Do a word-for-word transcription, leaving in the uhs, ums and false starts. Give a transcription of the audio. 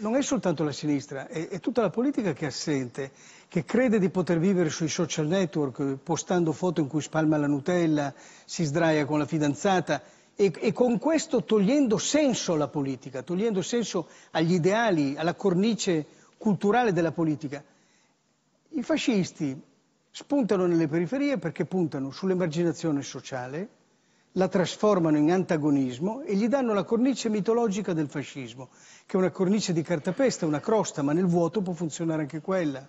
Non è soltanto la sinistra, è, è tutta la politica che è assente, che crede di poter vivere sui social network, postando foto in cui spalma la Nutella, si sdraia con la fidanzata e, e con questo togliendo senso alla politica, togliendo senso agli ideali, alla cornice culturale della politica. I fascisti spuntano nelle periferie perché puntano sull'emarginazione sociale, la trasformano in antagonismo e gli danno la cornice mitologica del fascismo, che è una cornice di cartapesta, una crosta, ma nel vuoto può funzionare anche quella.